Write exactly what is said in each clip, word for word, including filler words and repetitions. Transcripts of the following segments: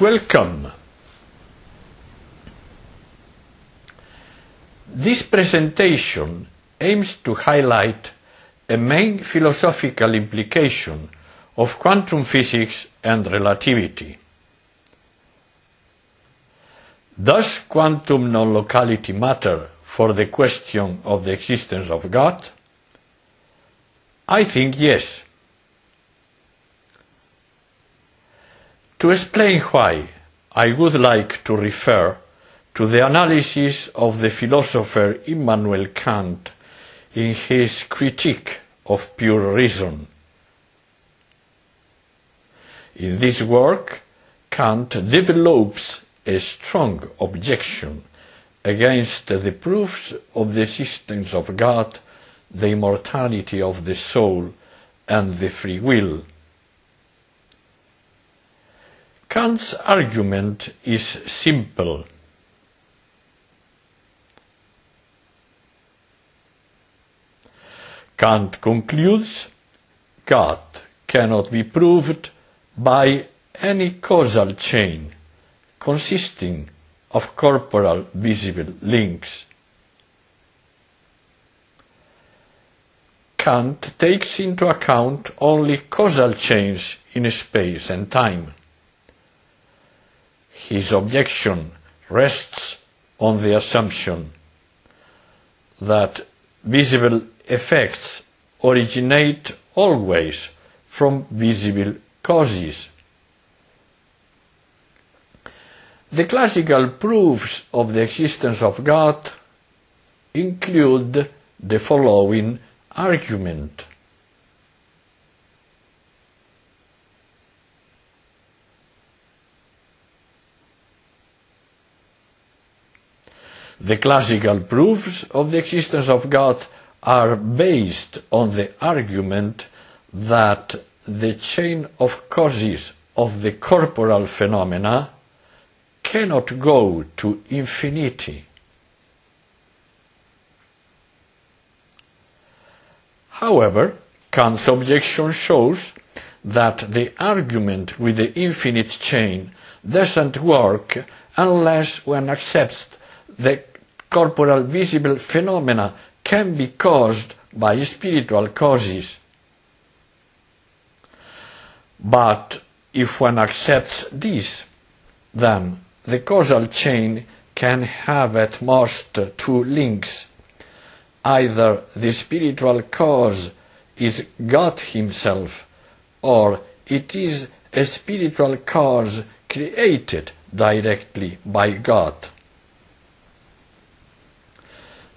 Welcome. This presentation aims to highlight a main philosophical implication of quantum physics and relativity. Does quantum non-locality matter for the question of the existence of God? I think yes. To explain why, I would like to refer to the analysis of the philosopher Immanuel Kant in his Critique of Pure Reason. In this work, Kant develops a strong objection against the proofs of the existence of God, the immortality of the soul, and the free will. Kant's argument is simple. Kant concludes, God cannot be proved by any causal chain consisting of corporal visible links. Kant takes into account only causal chains in space and time. His objection rests on the assumption that visible effects originate always from visible causes. The classical proofs of the existence of God include the following argument. The classical proofs of the existence of God are based on the argument that the chain of causes of the corporal phenomena cannot go to infinity. However, Kant's objection shows that the argument with the infinite chain doesn't work unless one accepts the corporal visible phenomena can be caused by spiritual causes. But if one accepts this, then the causal chain can have at most two links. Either the spiritual cause is God Himself, or it is a spiritual cause created directly by God.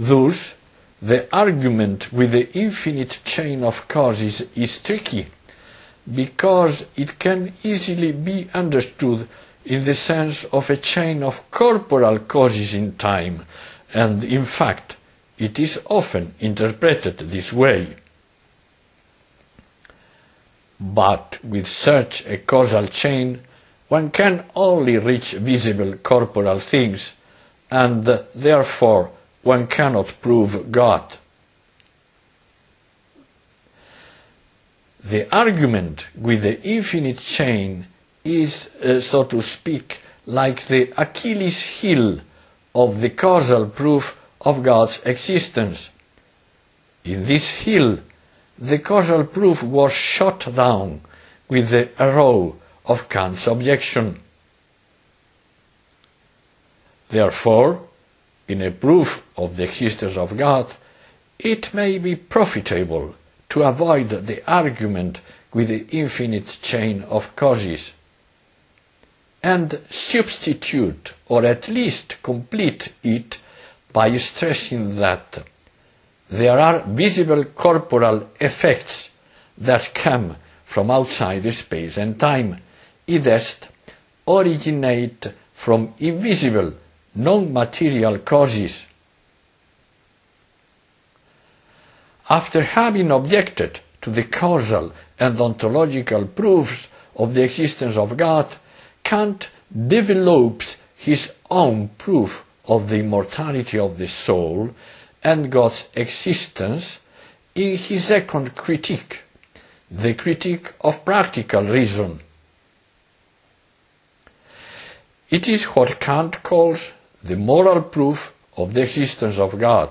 Thus, the argument with the infinite chain of causes is tricky, because it can easily be understood in the sense of a chain of corporal causes in time, and in fact, it is often interpreted this way. But with such a causal chain, one can only reach visible corporal things, and therefore one cannot prove God. The argument with the infinite chain is, uh, so to speak, like the Achilles heel of the causal proof of God's existence. In this heel, the causal proof was shot down with the arrow of Kant's objection. Therefore, in a proof of the existence of God, it may be profitable to avoid the argument with the infinite chain of causes, and substitute or at least complete it by stressing that there are visible corporal effects that come from outside space and time, i.e., originate from invisible non-material causes. After having objected to the causal and ontological proofs of the existence of God, Kant develops his own proof of the immortality of the soul and God's existence in his second critique, the Critique of Practical Reason. It is what Kant calls the moral proof of the existence of God.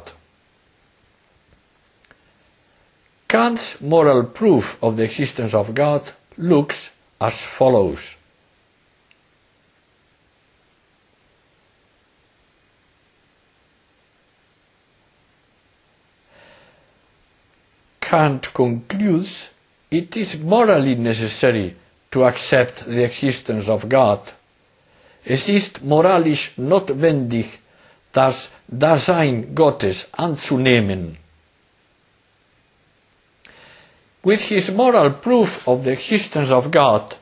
Kant's moral proof of the existence of God looks as follows. Kant concludes it is morally necessary to accept the existence of God. Es ist moralisch notwendig, das Dasein Gottes anzunehmen. With his moral proof of the existence of God,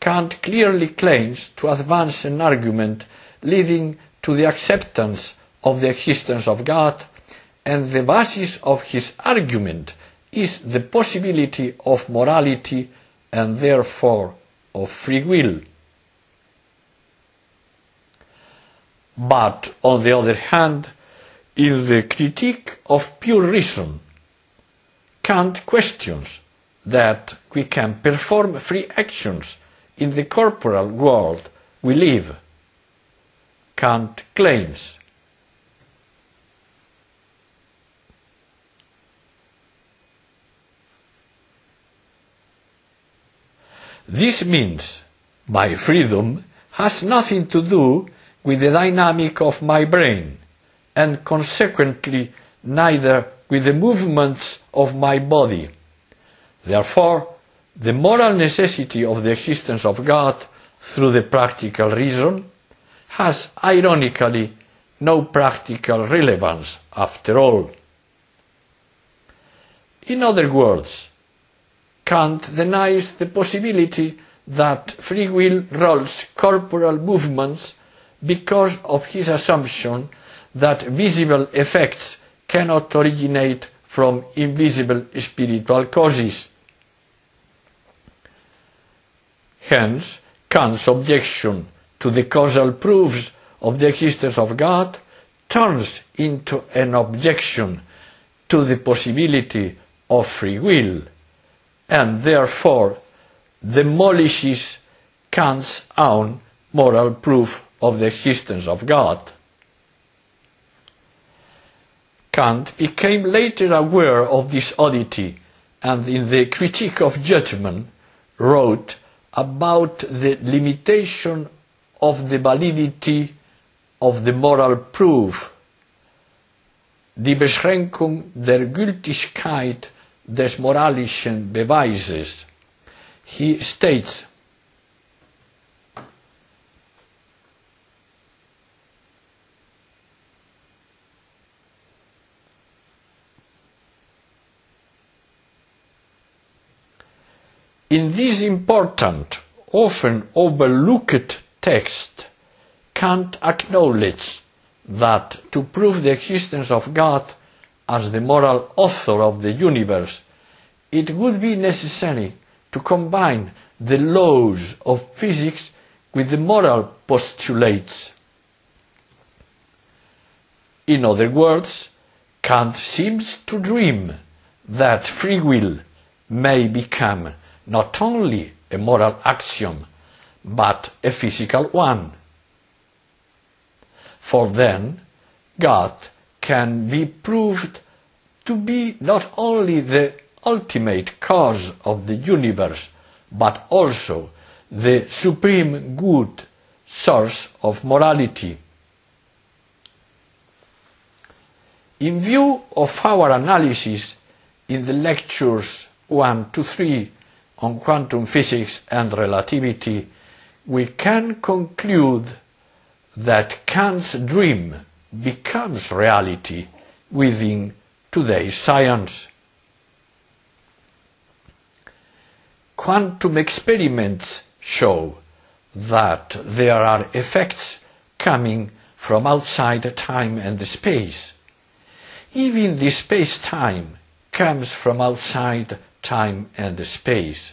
Kant clearly claims to advance an argument leading to the acceptance of the existence of God, and the basis of his argument is the possibility of morality and therefore of free will. But, on the other hand, in the Critique of Pure Reason, Kant questions that we can perform free actions in the corporal world we live. Kant claims, this means my freedom has nothing to do with the dynamic of my brain, and consequently neither with the movements of my body. Therefore, the moral necessity of the existence of God through the practical reason has ironically no practical relevance after all. In other words, Kant denies the possibility that free will rules corporal movements because of his assumption that visible effects cannot originate from invisible spiritual causes. Hence, Kant's objection to the causal proofs of the existence of God turns into an objection to the possibility of free will, and therefore demolishes Kant's own moral proof of the existence of God. Kant became later aware of this oddity, and in the Critique of Judgment wrote about the limitation of the validity of the moral proof, die Beschränkung der Gültigkeit des moralischen Beweises. He states, in this important, often overlooked text, Kant acknowledges that to prove the existence of God as the moral author of the universe, it would be necessary to combine the laws of physics with the moral postulates. In other words, Kant seems to dream that free will may become not only a moral axiom, but a physical one. For then, God can be proved to be not only the ultimate cause of the universe, but also the supreme good source of morality. In view of our analysis in the lectures one to three on quantum physics and relativity, we can conclude that Kant's dream becomes reality within today's science. Quantum experiments show that there are effects coming from outside time and space. Even the space-time comes from outside time and space.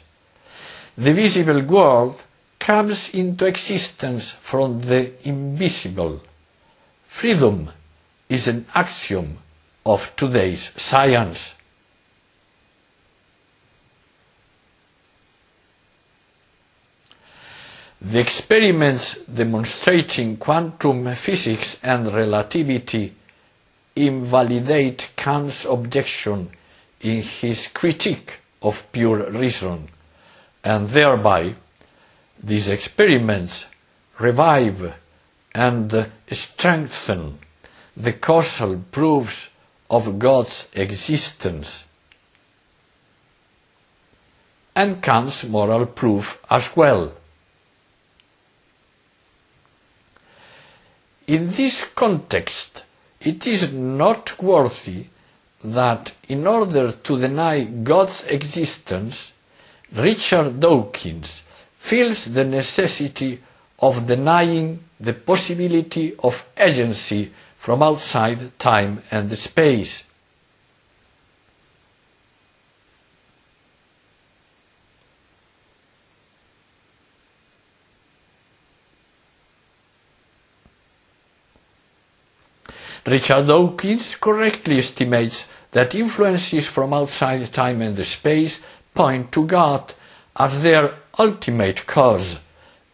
The visible world comes into existence from the invisible. Freedom is an axiom of today's science. The experiments demonstrating quantum physics and relativity invalidate Kant's objection in his Critique of Pure Reason, and thereby these experiments revive and strengthen the causal proofs of God's existence and Kant's moral proof as well. In this context, it is noteworthy that in order to deny God's existence, Richard Dawkins feels the necessity of denying the possibility of agency from outside time and space. Richard Dawkins correctly estimates that influences from outside time and space point to God as their ultimate cause,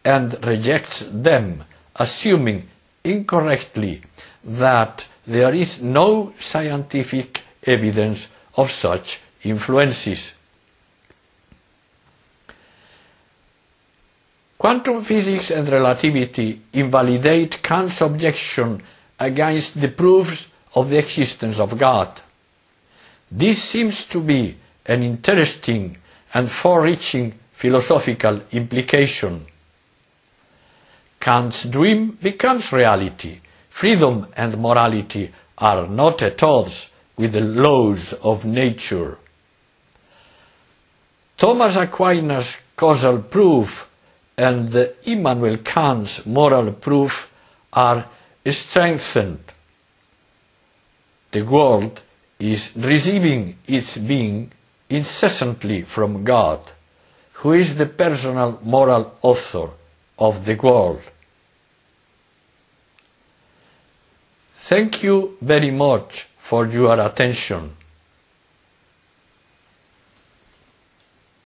and rejects them, assuming incorrectly that there is no scientific evidence of such influences. Quantum physics and relativity invalidate Kant's objection against the proofs of the existence of God. This seems to be an interesting and far-reaching philosophical implication. Kant's dream becomes reality. Freedom and morality are not at odds with the laws of nature. Thomas Aquinas' causal proof and Immanuel Kant's moral proof are strengthened. The world is receiving its being incessantly from God, who is the personal moral author of the world. Thank you very much for your attention.